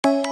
Something's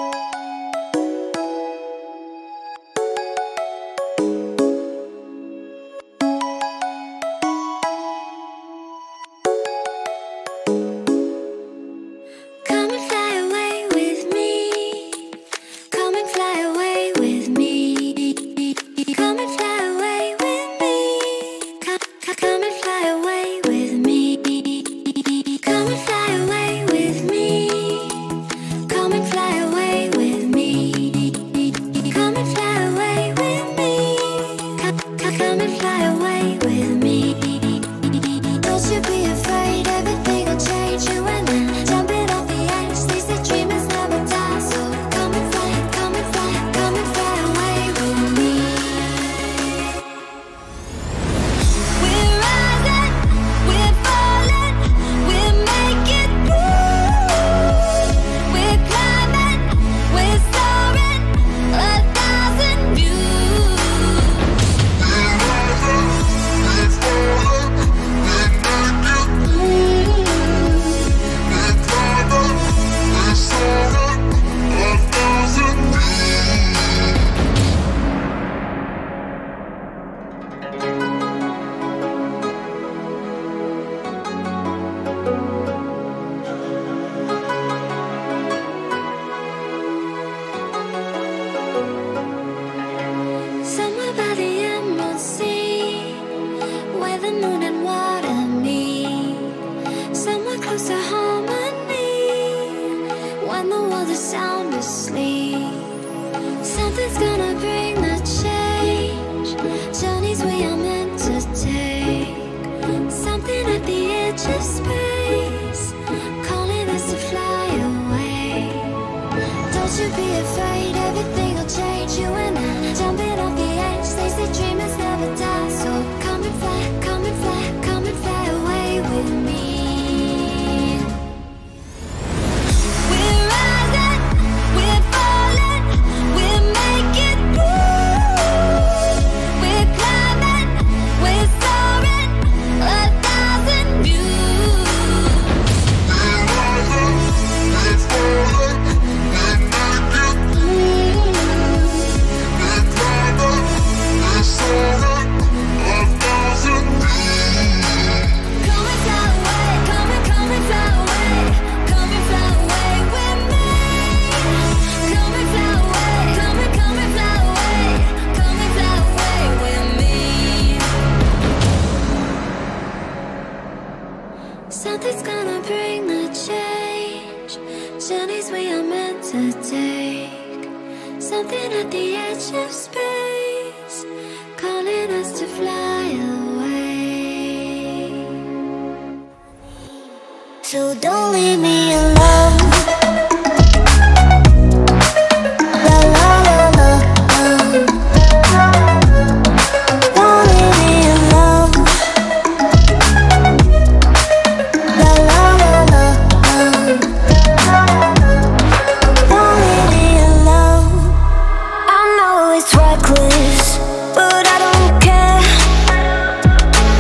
gonna bring the change. Journeys we are meant to take. Something at the edge of space, calling us to fly away. Don't you be afraid, everything will change. You and I, jumping off the edge. They say dreamers never die, so come and fly, come and fly, come and fly away with me. Something's gonna bring the change. Journeys we are meant to take. Something at the edge of space, calling us to fly away. So don't leave me alone.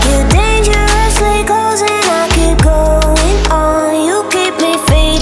You're dangerously close and I keep going on. You keep me feeling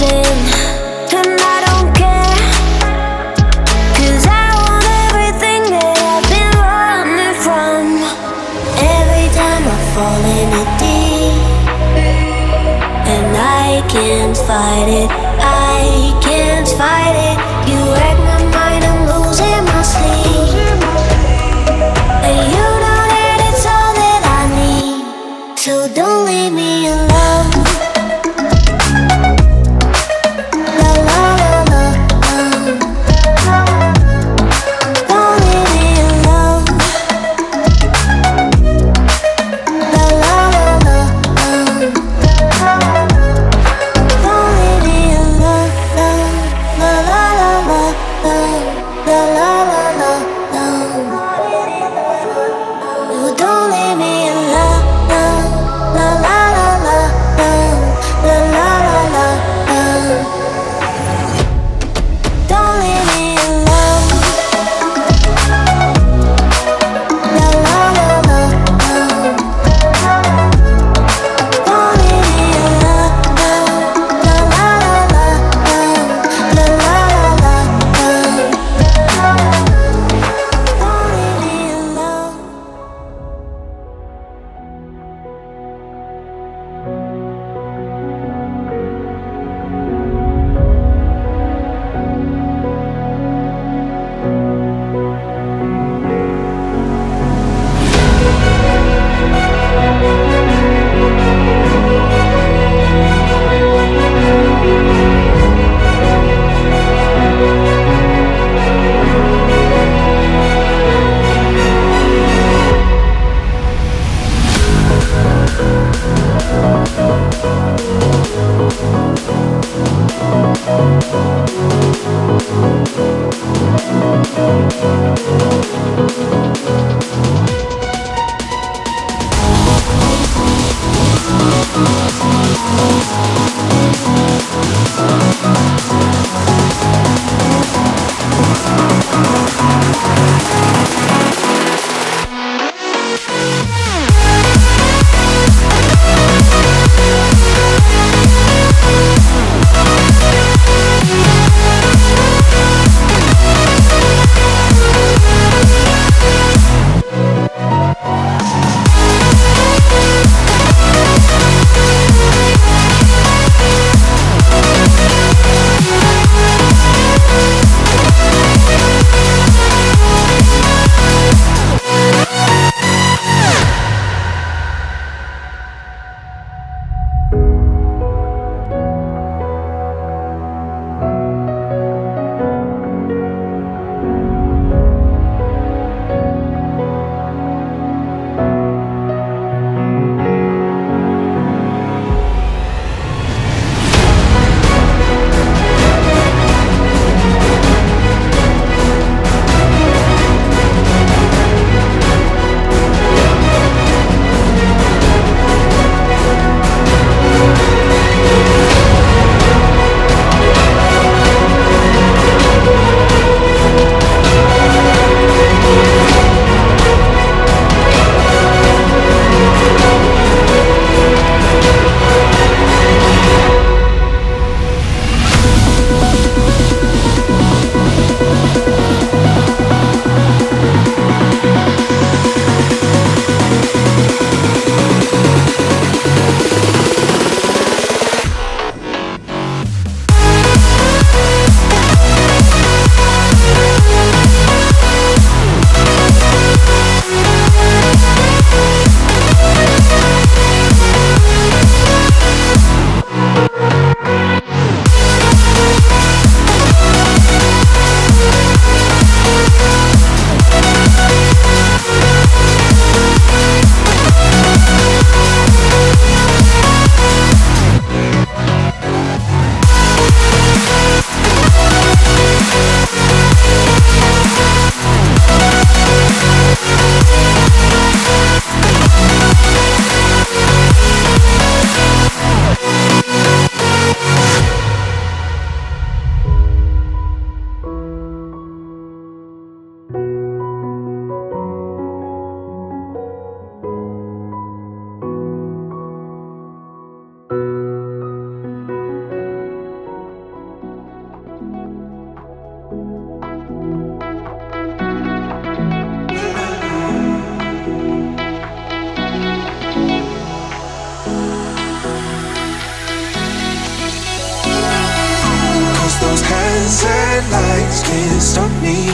lights can't stop me.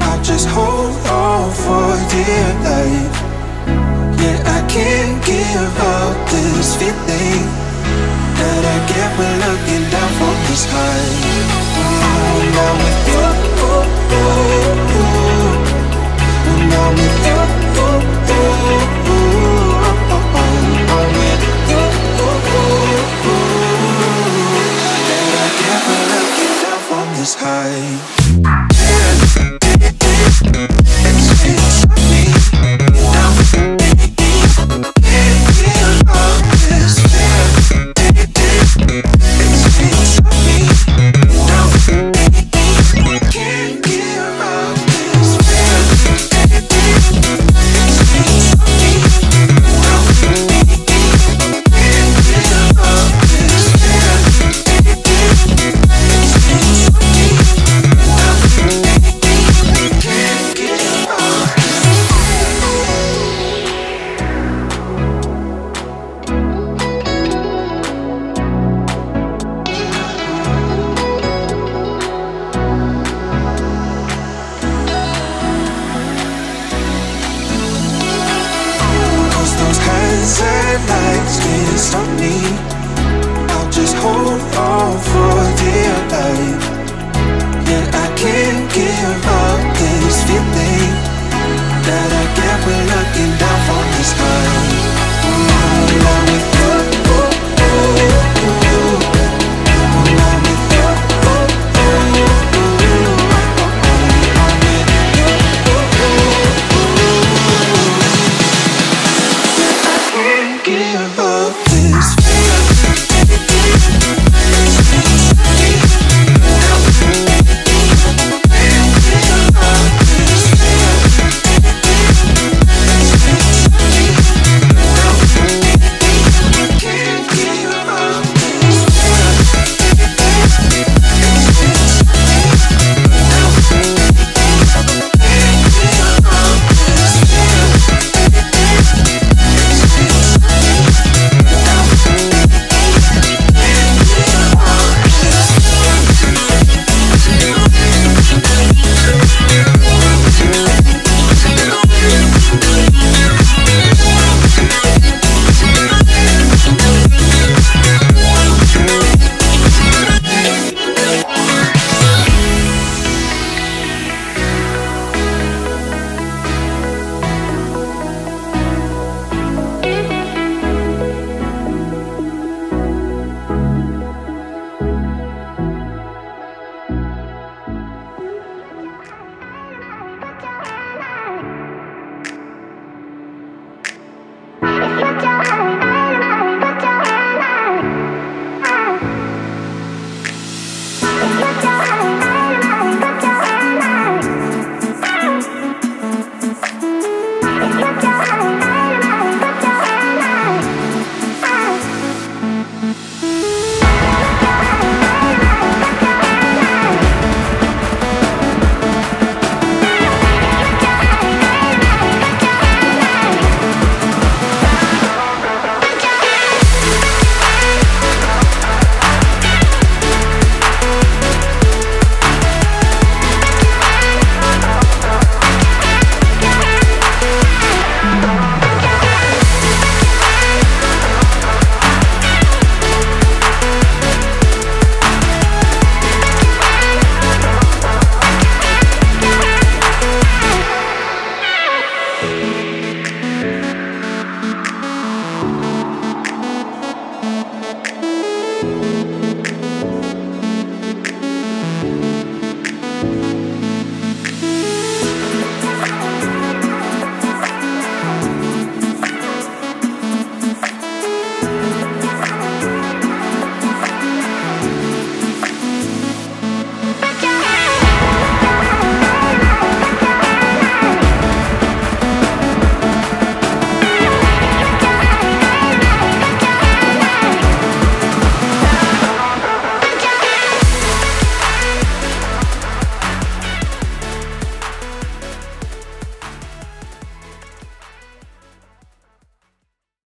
I just hold on for dear life. Yeah, I can't give up this feeling that I get when looking down from the sky. When I'm with you, when I'm with you, I'm with you, that I get when looking down from this high.